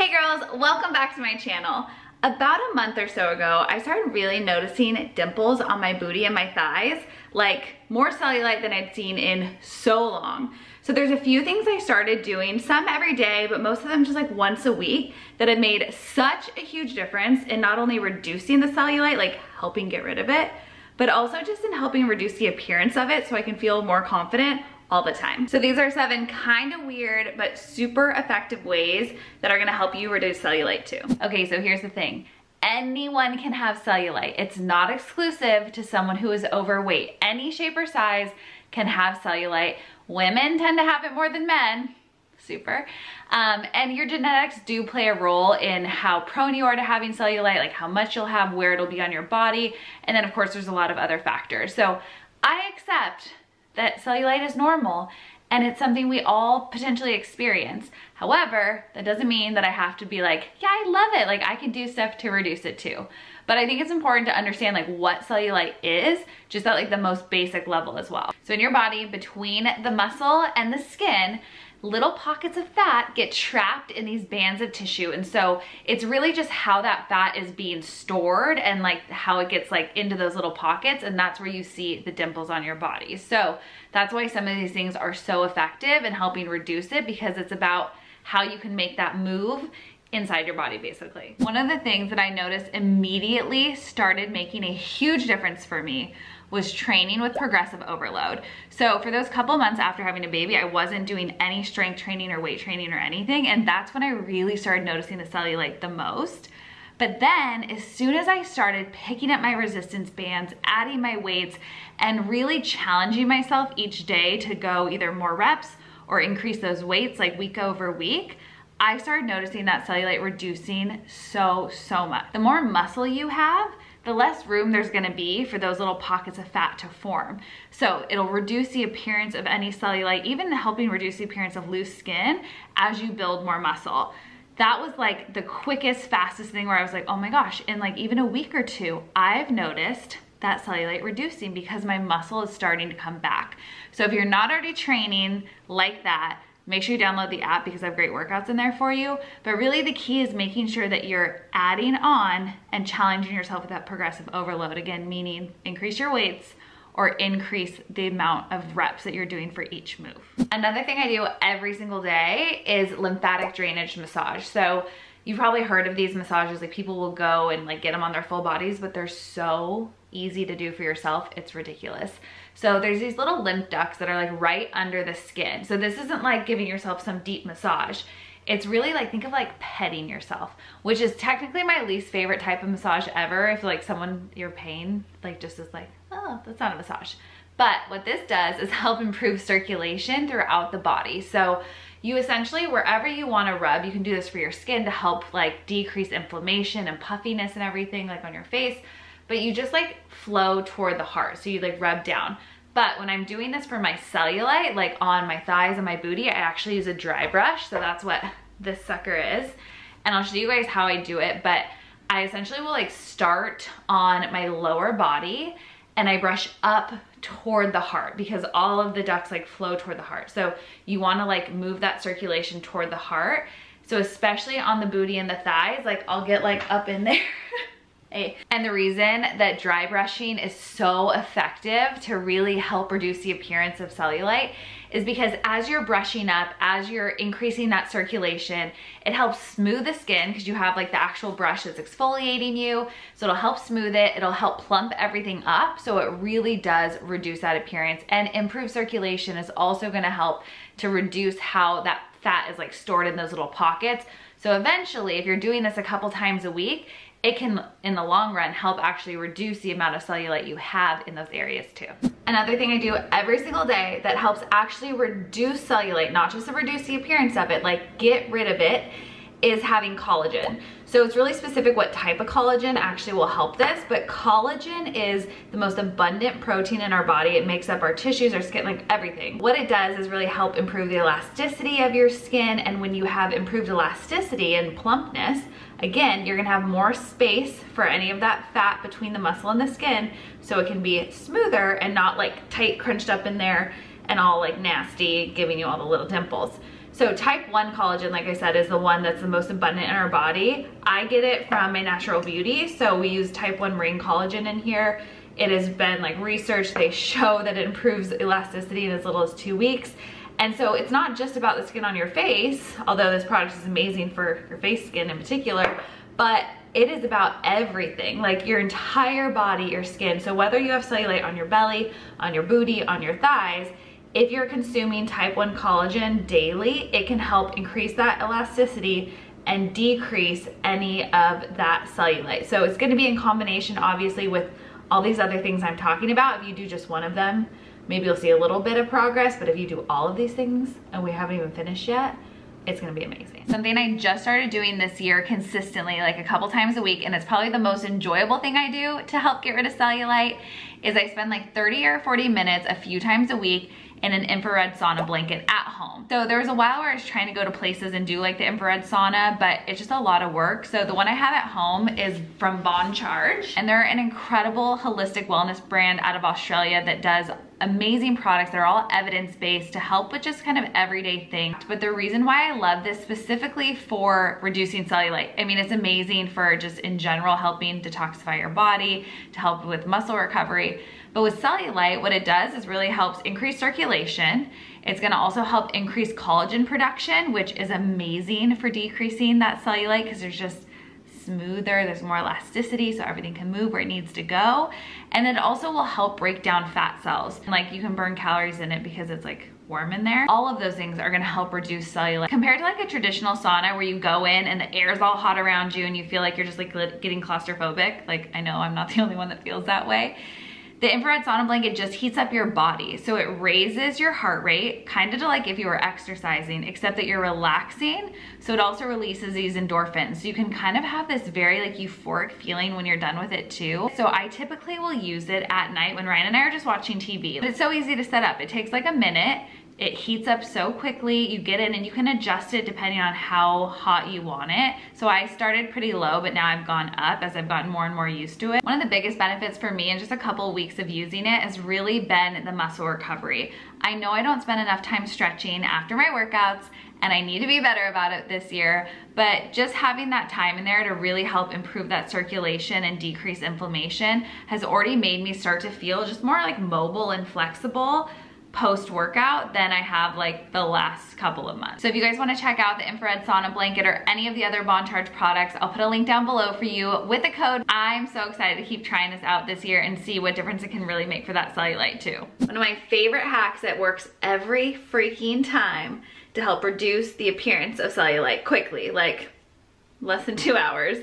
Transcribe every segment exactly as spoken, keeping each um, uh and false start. Hey girls, welcome back to my channel. About a month or so ago, I started really noticing dimples on my booty and my thighs, like more cellulite than I'd seen in so long. So there's a few things I started doing, some every day, but most of them just like once a week, that have made such a huge difference in not only reducing the cellulite, like helping get rid of it, but also just in helping reduce the appearance of it so I can feel more confident all the time. So these are seven kind of weird but super effective ways that are gonna help you reduce cellulite too. Okay, so here's the thing. Anyone can have cellulite. It's not exclusive to someone who is overweight. Any shape or size can have cellulite. Women tend to have it more than men. Super. Um, and your genetics do play a role in how prone you are to having cellulite, like how much you'll have, where it'll be on your body. And then of course there's a lot of other factors. So I accept that cellulite is normal and it's something we all potentially experience. However, that doesn't mean that I have to be like, yeah, I love it. Like I can do stuff to reduce it too. But I think it's important to understand like what cellulite is, just at like the most basic level as well. So in your body, between the muscle and the skin, little pockets of fat get trapped in these bands of tissue. And so it's really just how that fat is being stored and like how it gets like into those little pockets. And that's where you see the dimples on your body. So that's why some of these things are so effective in helping reduce it, because it's about how you can make that move inside your body basically. One of the things that I noticed immediately started making a huge difference for me was training with progressive overload. So for those couple months after having a baby, I wasn't doing any strength training or weight training or anything, and that's when I really started noticing the cellulite the most. But then as soon as I started picking up my resistance bands, adding my weights, and really challenging myself each day to go either more reps or increase those weights like week over week, I started noticing that cellulite reducing so, so much. The more muscle you have, the less room there's gonna be for those little pockets of fat to form. So it'll reduce the appearance of any cellulite, even helping reduce the appearance of loose skin as you build more muscle. That was like the quickest, fastest thing where I was like, oh my gosh, in like even a week or two, I've noticed that cellulite reducing because my muscle is starting to come back. So if you're not already training like that, make sure you download the app because I have great workouts in there for you. But really the key is making sure that you're adding on and challenging yourself with that progressive overload. Again, meaning increase your weights or increase the amount of reps that you're doing for each move. Another thing I do every single day is lymphatic drainage massage. So you've probably heard of these massages, like people will go and like get them on their full bodies, but they're so easy to do for yourself, it's ridiculous. So there's these little lymph ducts that are like right under the skin. So this isn't like giving yourself some deep massage. It's really like, think of like petting yourself, which is technically my least favorite type of massage ever. If like someone you're paying, like just is like, oh, that's not a massage. But what this does is help improve circulation throughout the body. So you essentially, wherever you wanna rub, you can do this for your skin to help like decrease inflammation and puffiness and everything like on your face. But you just like flow toward the heart. So you like rub down. But when I'm doing this for my cellulite, like on my thighs and my booty, I actually use a dry brush. So that's what this sucker is. And I'll show you guys how I do it. But I essentially will like start on my lower body and I brush up toward the heart because all of the ducts like flow toward the heart. So you wanna like move that circulation toward the heart. So especially on the booty and the thighs, like I'll get like up in there. And the reason that dry brushing is so effective to really help reduce the appearance of cellulite is because as you're brushing up, as you're increasing that circulation, it helps smooth the skin because you have like the actual brush that's exfoliating you. So it'll help smooth it. It'll help plump everything up. So it really does reduce that appearance, and improved circulation is also going to help to reduce how that fat is like stored in those little pockets. So eventually, if you're doing this a couple times a week, it can, in the long run, help actually reduce the amount of cellulite you have in those areas too. Another thing I do every single day that helps actually reduce cellulite, not just to reduce the appearance of it, like get rid of it, is having collagen. So it's really specific what type of collagen actually will help this, but collagen is the most abundant protein in our body. It makes up our tissues, our skin, like everything. What it does is really help improve the elasticity of your skin, and when you have improved elasticity and plumpness, again, you're gonna have more space for any of that fat between the muscle and the skin, so it can be smoother and not like tight, crunched up in there and all like nasty, giving you all the little dimples. So type one collagen, like I said, is the one that's the most abundant in our body. I get it from my Natural Beauty. So we use type one ring collagen in here. It has been like researched. They show that it improves elasticity in as little as two weeks. And so it's not just about the skin on your face, although this product is amazing for your face skin in particular, but it is about everything, like your entire body, your skin. So whether you have cellulite on your belly, on your booty, on your thighs, if you're consuming type one collagen daily, it can help increase that elasticity and decrease any of that cellulite. So it's going to be in combination, obviously, with all these other things I'm talking about. If you do just one of them, maybe you'll see a little bit of progress, but if you do all of these things and we haven't even finished yet, it's gonna be amazing. Something I just started doing this year consistently, like a couple times a week, and it's probably the most enjoyable thing I do to help get rid of cellulite, is I spend like thirty or forty minutes a few times a week in an infrared sauna blanket at home. So there was a while where I was trying to go to places and do like the infrared sauna, but it's just a lot of work. So the one I have at home is from Bon Charge, and they're an incredible holistic wellness brand out of Australia that does amazing products that are all evidence-based to help with just kind of everyday things. But the reason why I love this specifically for reducing cellulite, I mean, it's amazing for just in general helping detoxify your body, to help with muscle recovery. But with cellulite, what it does is really helps increase circulation. It's gonna also help increase collagen production, which is amazing for decreasing that cellulite because there's just smoother, there's more elasticity, so everything can move where it needs to go. And it also will help break down fat cells. And like, you can burn calories in it because it's like warm in there. All of those things are gonna help reduce cellulite. Compared to like a traditional sauna where you go in and the air's all hot around you and you feel like you're just like getting claustrophobic. Like, I know I'm not the only one that feels that way. The infrared sauna blanket just heats up your body. So it raises your heart rate, kind of like if you were exercising, except that you're relaxing. So it also releases these endorphins. So you can kind of have this very like euphoric feeling when you're done with it too. So I typically will use it at night when Ryan and I are just watching T V. But it's so easy to set up. It takes like a minute. It heats up so quickly. You get in and you can adjust it depending on how hot you want it. So I started pretty low, but now I've gone up as I've gotten more and more used to it. One of the biggest benefits for me in just a couple of weeks of using it has really been the muscle recovery. I know I don't spend enough time stretching after my workouts, and I need to be better about it this year, but just having that time in there to really help improve that circulation and decrease inflammation has already made me start to feel just more like mobile and flexible post-workout than I have like the last couple of months. So if you guys want to check out the infrared sauna blanket or any of the other Bon Charge products, I'll put a link down below for you with a code. I'm so excited to keep trying this out this year and see what difference it can really make for that cellulite too. One of my favorite hacks that works every freaking time to help reduce the appearance of cellulite quickly, like less than two hours,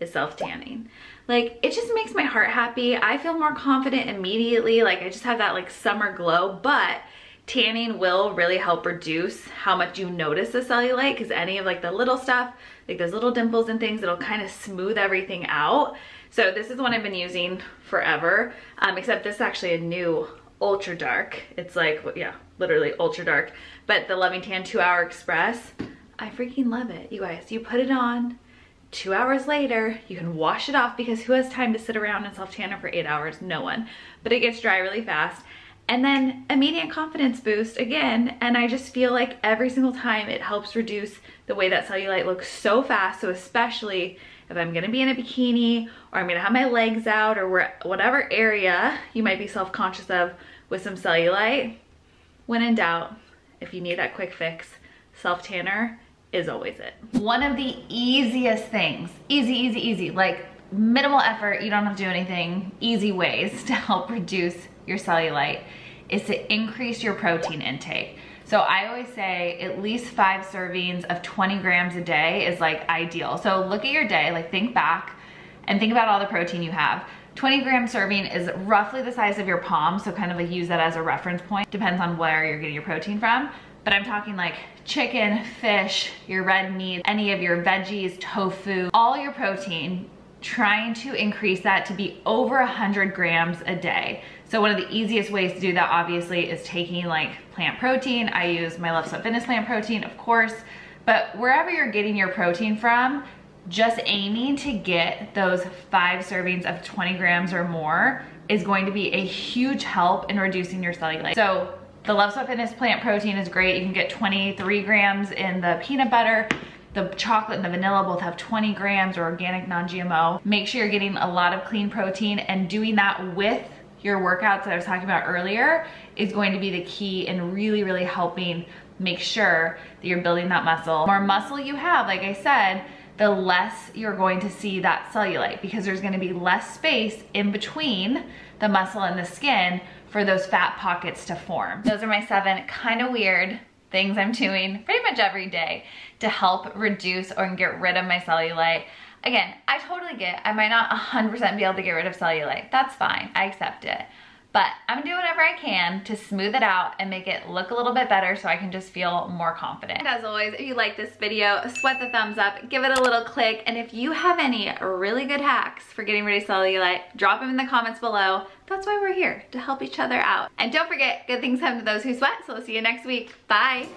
is self-tanning. Like, it just makes my heart happy. I feel more confident immediately. Like, I just have that like summer glow, but tanning will really help reduce how much you notice the cellulite, because any of like the little stuff, like those little dimples and things, it'll kind of smooth everything out. So this is one I've been using forever, um, except this is actually a new ultra dark. It's like, yeah, literally ultra dark, but the Loving Tan Two Hour Express, I freaking love it. You guys, you put it on. Two hours later, you can wash it off, because who has time to sit around and self-tanner for eight hours? No one. But it gets dry really fast. And then immediate confidence boost again. And I just feel like every single time it helps reduce the way that cellulite looks so fast. So especially if I'm gonna be in a bikini, or I'm gonna have my legs out, or whatever area you might be self-conscious of with some cellulite, when in doubt, if you need that quick fix, self-tanner is always it. One of the easiest things, easy, easy, easy, like minimal effort, you don't have to do anything, easy ways to help reduce your cellulite is to increase your protein intake. So I always say at least five servings of twenty grams a day is like ideal. So look at your day, like think back and think about all the protein you have. twenty gram serving is roughly the size of your palm. So kind of like use that as a reference point. Depends on where you're getting your protein from. But I'm talking like chicken, fish, your red meat, any of your veggies, tofu, all your protein, trying to increase that to be over one hundred grams a day. So one of the easiest ways to do that, obviously, is taking like plant protein. I use my Love Sweat Fitness plant protein, of course, but wherever you're getting your protein from, just aiming to get those five servings of twenty grams or more is going to be a huge help in reducing your cellulite. So The Love Sweat Fitness Plant Protein is great. You can get twenty-three grams in the peanut butter. The chocolate and the vanilla both have twenty grams, or organic, non G M O. Make sure you're getting a lot of clean protein, and doing that with your workouts that I was talking about earlier is going to be the key in really, really helping make sure that you're building that muscle. The more muscle you have, like I said, the less you're going to see that cellulite, because there's going to be less space in between the muscle and the skin for those fat pockets to form. Those are my seven kind of weird things I'm doing pretty much every day to help reduce or get rid of my cellulite. Again, I totally get, I might not one hundred percent be able to get rid of cellulite. That's fine, I accept it. But I'm gonna do whatever I can to smooth it out and make it look a little bit better so I can just feel more confident. And as always, if you like this video, sweat the thumbs up, give it a little click, and if you have any really good hacks for getting rid of cellulite, drop them in the comments below. That's why we're here, to help each other out. And don't forget, good things happen to those who sweat, so we'll see you next week. Bye.